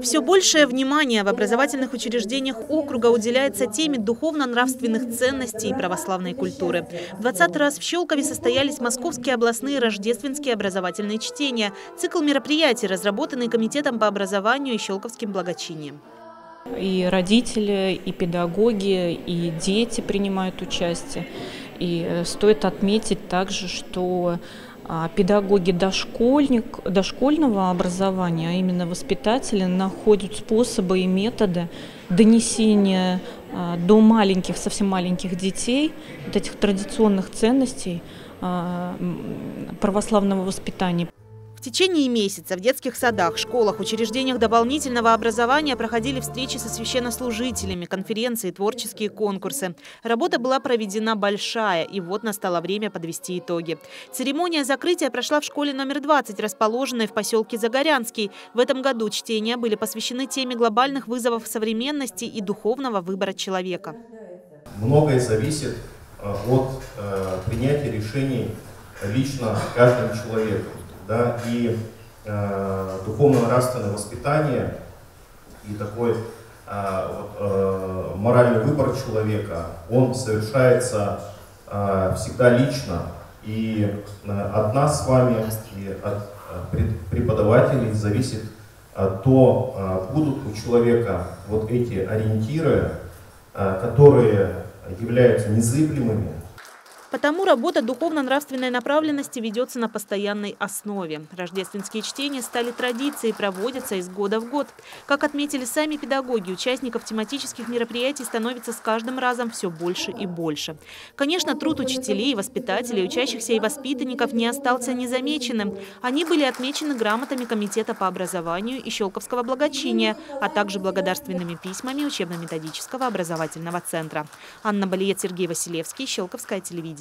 Все большее внимание в образовательных учреждениях округа уделяется теме духовно-нравственных ценностей и православной культуры. В 20-й раз в Щелкове состоялись Московские областные рождественские образовательные чтения, цикл мероприятий, разработанный Комитетом по образованию и Щелковским благочинием. И родители, и педагоги, и дети принимают участие. И стоит отметить также, что педагоги дошкольного образования, а именно воспитатели, находят способы и методы донесения до маленьких, совсем маленьких детей вот этих традиционных ценностей православного воспитания. В течение месяца в детских садах, школах, учреждениях дополнительного образования проходили встречи со священнослужителями, конференции, творческие конкурсы. Работа была проведена большая, и вот настало время подвести итоги. Церемония закрытия прошла в школе номер 20, расположенной в поселке Загорянский. В этом году чтения были посвящены теме глобальных вызовов современности и духовного выбора человека. Многое зависит от принятия решений лично каждым человеком. Да, и духовно-нравственное воспитание и такой моральный выбор человека, он совершается всегда лично и от нас с вами, и от преподавателей зависит то, будут у человека вот эти ориентиры, которые являются незыблемыми. Потому работа духовно-нравственной направленности ведется на постоянной основе. Рождественские чтения стали традицией и проводятся из года в год. Как отметили сами педагоги, участников тематических мероприятий становится с каждым разом все больше и больше. Конечно, труд учителей, воспитателей, учащихся и воспитанников не остался незамеченным. Они были отмечены грамотами Комитета по образованию и Щелковского благочиния, а также благодарственными письмами учебно-методического образовательного центра. Анна Более, Сергей Василевский, Щелковское телевидение.